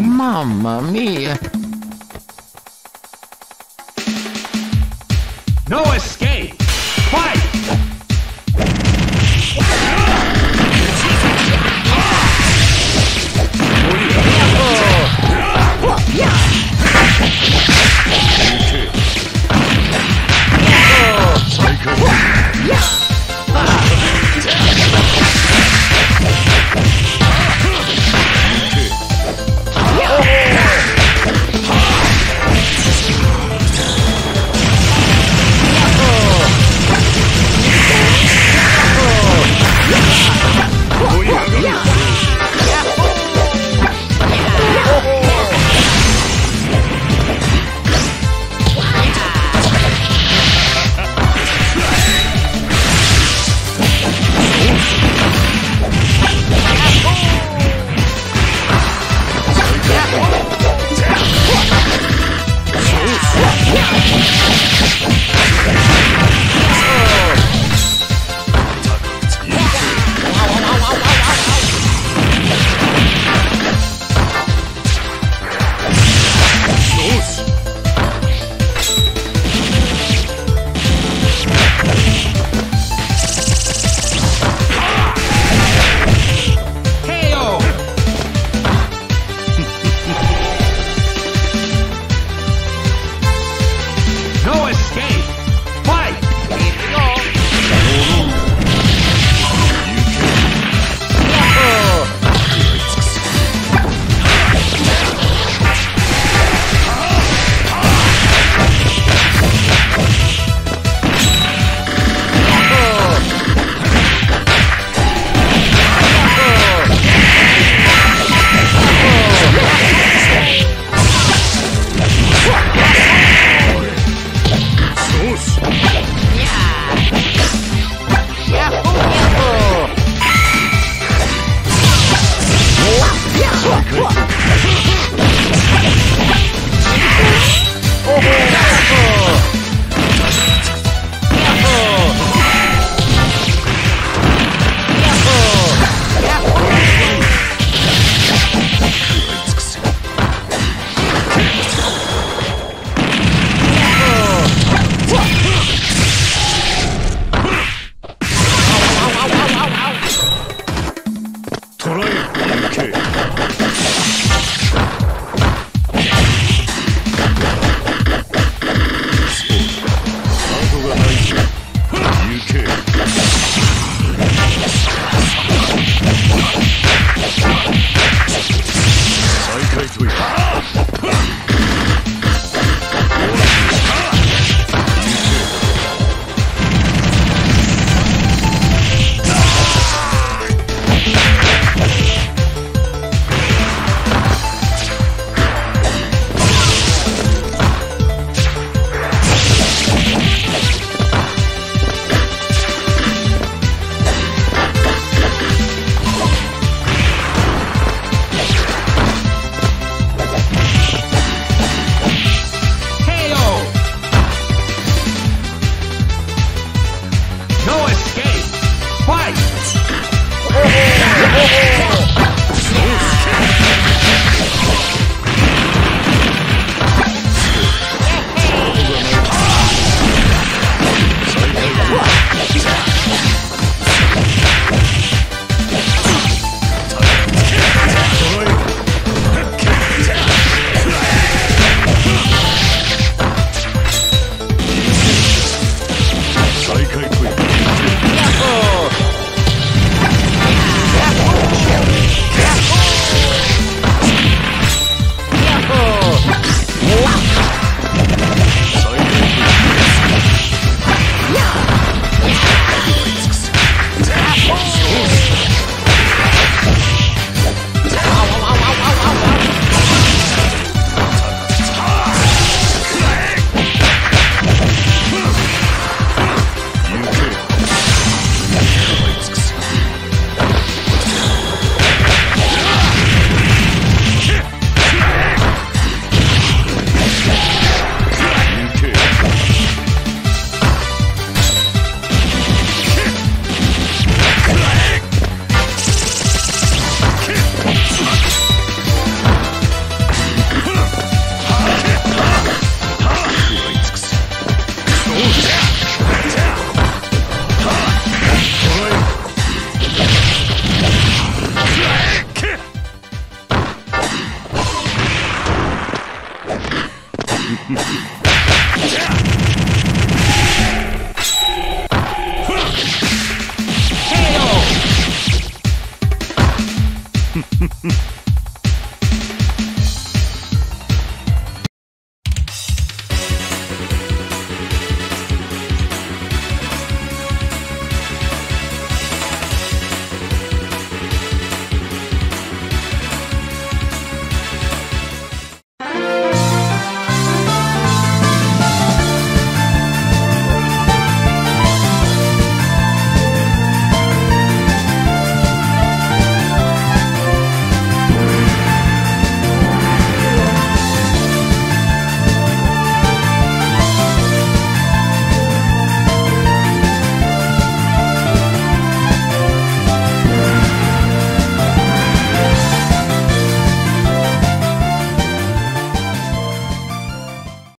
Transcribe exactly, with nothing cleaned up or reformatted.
Mamma mia! No escape! Fight!